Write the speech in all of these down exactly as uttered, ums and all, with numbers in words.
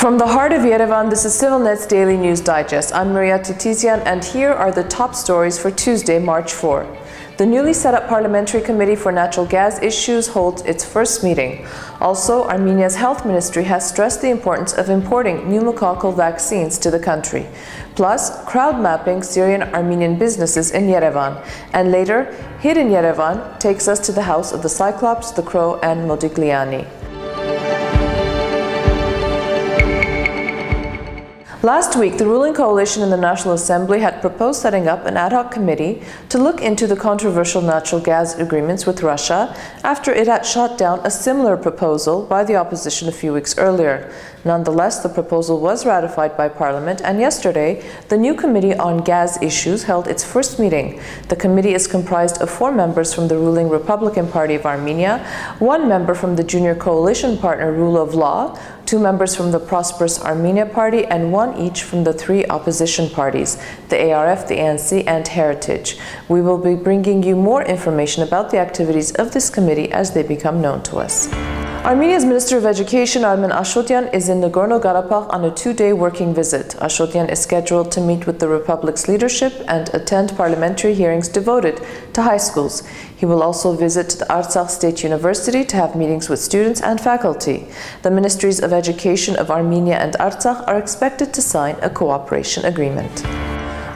From the heart of Yerevan, this is Civilnet's Daily News Digest. I'm Maria Titizian, and here are the top stories for Tuesday, March fourth. The newly set up Parliamentary Committee for Natural Gas Issues holds its first meeting. Also, Armenia's health ministry has stressed the importance of importing pneumococcal vaccines to the country. Plus, crowd mapping Syrian-Armenian businesses in Yerevan. And later, Hidden Yerevan takes us to the house of the Cyclops, the Crow, and Modigliani. Last week, the ruling coalition in the National Assembly had proposed setting up an ad hoc committee to look into the controversial natural gas agreements with Russia after it had shot down a similar proposal by the opposition a few weeks earlier. Nonetheless, the proposal was ratified by Parliament, and yesterday, the new Committee on Gas Issues held its first meeting. The committee is comprised of four members from the ruling Republican Party of Armenia, one member from the junior coalition partner Rule of Law, two members from the Prosperous Armenia Party, and one each from the three opposition parties, the A R F, the A N C, and Heritage. We will be bringing you more information about the activities of this committee as they become known to us. Armenia's Minister of Education, Armen Ashotyan, is in Nagorno-Karabakh on a two-day working visit. Ashotyan is scheduled to meet with the Republic's leadership and attend parliamentary hearings devoted to high schools. He will also visit the Artsakh State University to have meetings with students and faculty. The Ministries of Education of Armenia and Artsakh are expected to sign a cooperation agreement.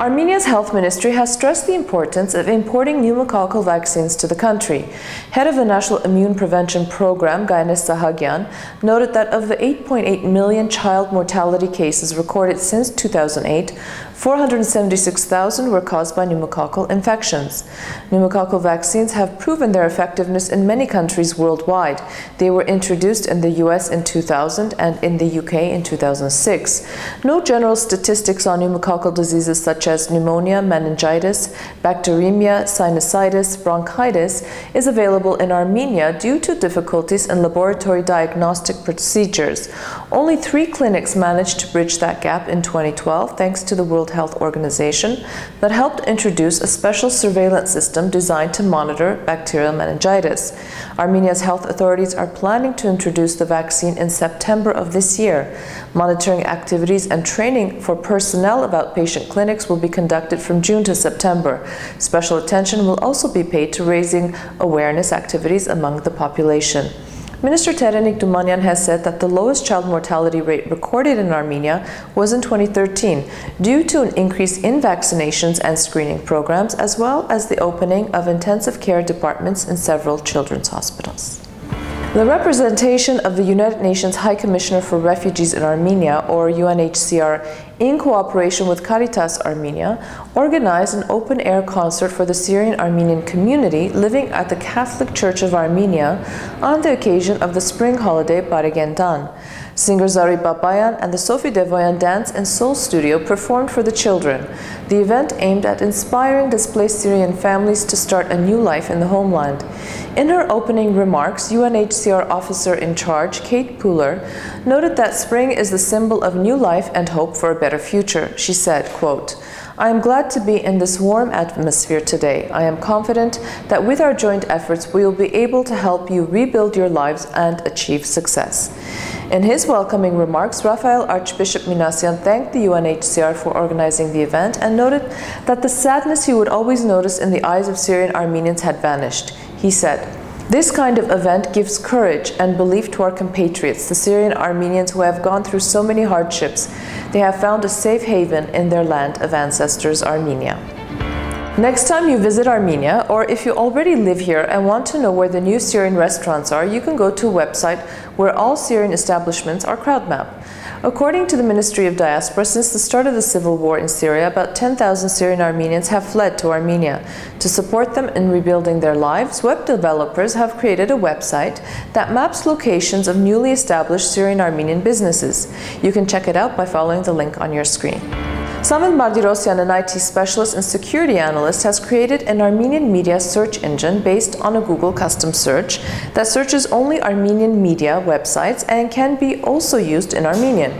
Armenia's health ministry has stressed the importance of importing pneumococcal vaccines to the country. Head of the National Immune Prevention Program, Gainis Sahagyan, noted that of the eight point eight million child mortality cases recorded since two thousand eight, four hundred seventy-six thousand were caused by pneumococcal infections. Pneumococcal vaccines have proven their effectiveness in many countries worldwide. They were introduced in the U S in two thousand and in the U K in two thousand six. No general statistics on pneumococcal diseases such as pneumonia, meningitis, bacteremia, sinusitis, bronchitis is available in Armenia due to difficulties in laboratory diagnostic procedures. Only three clinics managed to bridge that gap in twenty twelve thanks to the World Health Organization that helped introduce a special surveillance system designed to monitor bacterial meningitis. Armenia's health authorities are planning to introduce the vaccine in September of this year. Monitoring activities and training for personnel about patient clinics will be conducted from June to September. Special attention will also be paid to raising awareness activities among the population. Minister Terenik Dumanyan has said that the lowest child mortality rate recorded in Armenia was in twenty thirteen due to an increase in vaccinations and screening programs, as well as the opening of intensive care departments in several children's hospitals. The representation of the United Nations High Commissioner for Refugees in Armenia, or U N H C R, in cooperation with Caritas Armenia, organized an open-air concert for the Syrian-Armenian community living at the Catholic Church of Armenia on the occasion of the spring holiday Barigendan. Singer Zaruhi Papayan and the Sofi Devoyan Dance and Soul Studio performed for the children. The event aimed at inspiring displaced Syrian families to start a new life in the homeland. In her opening remarks, U N H C R officer in charge, Kate Pooler, noted that spring is the symbol of new life and hope for a better future. She said, quote, "I am glad to be in this warm atmosphere today. I am confident that with our joint efforts, we will be able to help you rebuild your lives and achieve success." In his welcoming remarks, Raphael Archbishop Minassian thanked the U N H C R for organizing the event and noted that the sadness he would always notice in the eyes of Syrian Armenians had vanished. He said, "This kind of event gives courage and belief to our compatriots, the Syrian Armenians who have gone through so many hardships. They have found a safe haven in their land of ancestors, Armenia." Next time you visit Armenia, or if you already live here and want to know where the new Syrian restaurants are, you can go to a website where all Syrian establishments are crowdmapped. According to the Ministry of Diaspora, since the start of the civil war in Syria, about ten thousand Syrian Armenians have fled to Armenia. To support them in rebuilding their lives, web developers have created a website that maps locations of newly established Syrian Armenian businesses. You can check it out by following the link on your screen. Samvel Martirosyan, an I T specialist and security analyst, has created an Armenian media search engine based on a Google custom search that searches only Armenian media websites and can be also used in Armenian.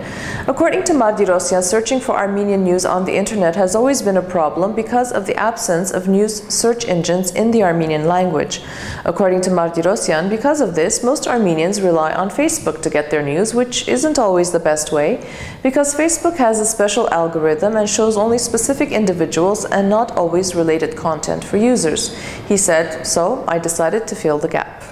According to Martirosyan, searching for Armenian news on the internet has always been a problem because of the absence of news search engines in the Armenian language. According to Martirosyan, because of this, most Armenians rely on Facebook to get their news, which isn't always the best way, because Facebook has a special algorithm and shows only specific individuals and not always related content for users. He said, "So I decided to fill the gap."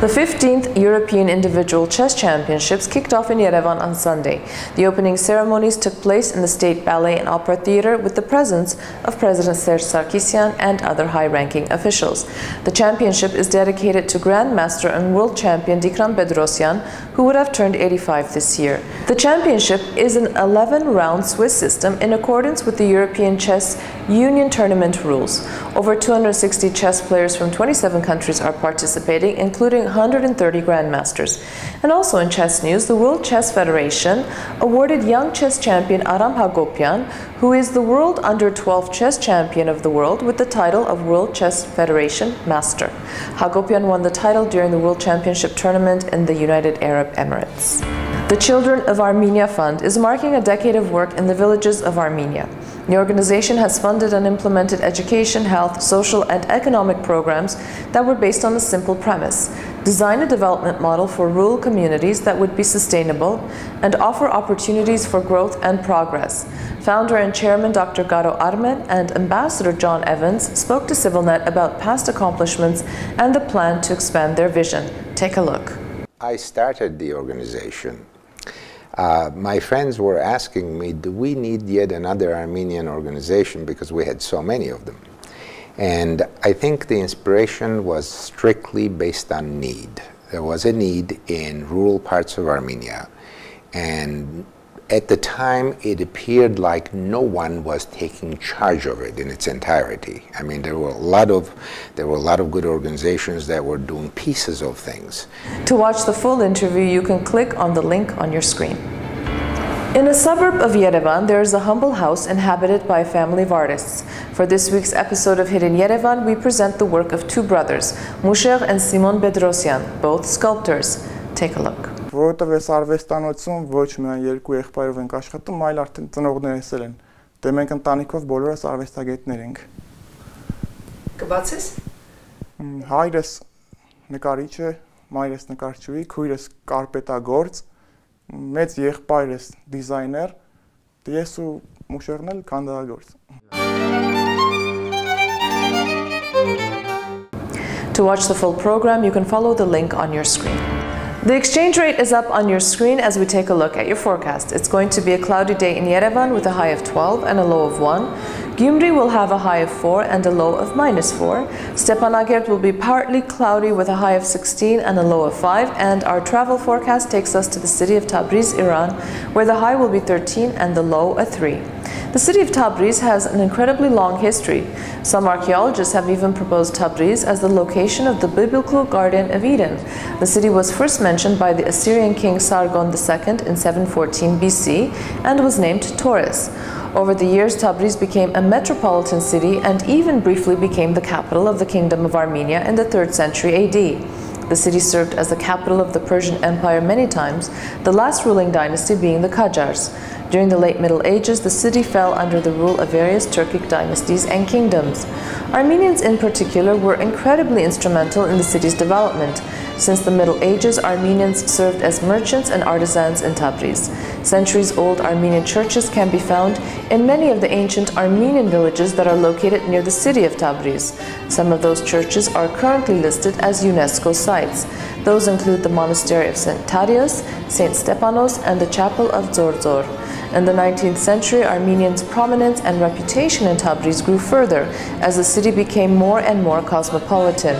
The fifteenth European Individual Chess Championships kicked off in Yerevan on Sunday. The opening ceremonies took place in the State Ballet and Opera Theatre with the presence of President Serzh Sargsyan and other high-ranking officials. The championship is dedicated to Grandmaster and World Champion Dikran Bedrosyan, who would have turned eighty-five this year. The championship is an eleven-round Swiss system in accordance with the European Chess Union tournament rules. Over two hundred sixty chess players from twenty-seven countries are participating, including one hundred thirty grandmasters. And also in chess news, the World Chess Federation awarded young chess champion Aram Hagopian, who is the World Under twelve Chess Champion of the World, with the title of World Chess Federation Master. Hagopian won the title during the World Championship tournament in the United Arab Emirates. The Children of Armenia Fund is marking a decade of work in the villages of Armenia. The organization has funded and implemented education, health, social, and economic programs that were based on a simple premise: design a development model for rural communities that would be sustainable and offer opportunities for growth and progress. Founder and chairman Doctor Garo Armen and Ambassador John Evans spoke to Civilnet about past accomplishments and the plan to expand their vision. Take a look. I started the organization. Uh, my friends were asking me, do we need yet another Armenian organization, because we had so many of them. And I think the inspiration was strictly based on need. There was a need in rural parts of Armenia. And at the time, it appeared like no one was taking charge of it in its entirety. I mean, there were a lot of, there were a lot of good organizations that were doing pieces of things. To watch the full interview, you can click on the link on your screen. In a suburb of Yerevan, there is a humble house inhabited by a family of artists. For this week's episode of Hidden Yerevan, we present the work of two brothers, Mousheg and Simon Bedrosian, both sculptors. Take a look. Որտեղ էս արվեստանոցում ոչ միայն երկու եղբայրով ենք աշխատում, այլ արդեն ծնողներս էլ են։ Դե մենք ընտանիքով բոլորս արվեստագետներ ենք։ Կբացես։ Հայրս նկարիչ է, մայրս նկարչուհի, քույրս կարպետագործ, մեծ եղբայրս դիզայներ, ես ու մուշերն էլ քանդակագործ։ To watch the full program, you can follow the link on your screen. The exchange rate is up on your screen as we take a look at your forecast. It's going to be a cloudy day in Yerevan with a high of twelve and a low of one. Gyumri will have a high of four and a low of minus four. Stepanakert will be partly cloudy with a high of sixteen and a low of five. And our travel forecast takes us to the city of Tabriz, Iran, where the high will be thirteen and the low a three. The city of Tabriz has an incredibly long history. Some archaeologists have even proposed Tabriz as the location of the biblical Garden of Eden. The city was first mentioned by the Assyrian king Sargon the Second in seven fourteen B C and was named Taurus. Over the years, Tabriz became a metropolitan city and even briefly became the capital of the Kingdom of Armenia in the third century A D. The city served as the capital of the Persian Empire many times, the last ruling dynasty being the Qajars. During the late Middle Ages, the city fell under the rule of various Turkic dynasties and kingdoms. Armenians in particular were incredibly instrumental in the city's development. Since the Middle Ages, Armenians served as merchants and artisans in Tabriz. Centuries-old Armenian churches can be found in many of the ancient Armenian villages that are located near the city of Tabriz. Some of those churches are currently listed as UNESCO sites. Those include the monastery of Saint Tarios, Saint Stepanos, and the chapel of Zordzor. In the nineteenth century, Armenians' prominence and reputation in Tabriz grew further as the city became more and more cosmopolitan.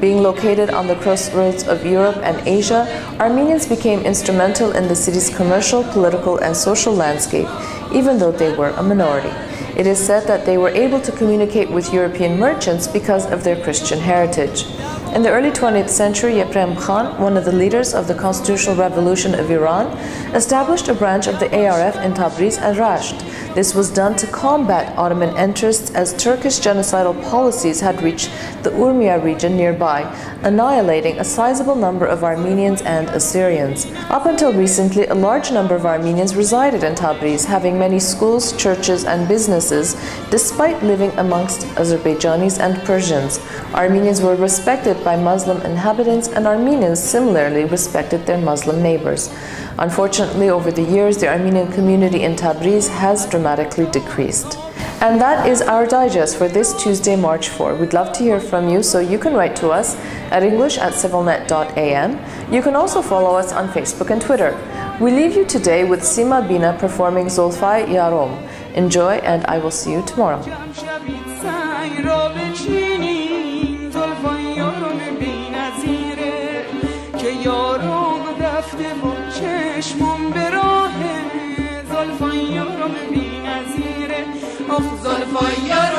Being located on the crossroads of Europe and Asia, Armenians became instrumental in the city's commercial, political, and social landscape, even though they were a minority. It is said that they were able to communicate with European merchants because of their Christian heritage. In the early twentieth century, Yeprem Khan, one of the leaders of the Constitutional Revolution of Iran, established a branch of the A R F in Tabriz and Rasht. This was done to combat Ottoman interests as Turkish genocidal policies had reached the Urmia region nearby, annihilating a sizable number of Armenians and Assyrians. Up until recently, a large number of Armenians resided in Tabriz, having many schools, churches and businesses, despite living amongst Azerbaijanis and Persians. Armenians were respected by Muslim inhabitants, and Armenians similarly respected their Muslim neighbors. Unfortunately, over the years, the Armenian community in Tabriz has dramatically decreased. And that is our digest for this Tuesday, March fourth. We'd love to hear from you, so you can write to us at english at civilnet dot a m. You can also follow us on Facebook and Twitter. We leave you today with Sima Bina performing Zolfai Yarom. Enjoy, and I will see you tomorrow. Zolfai Yarom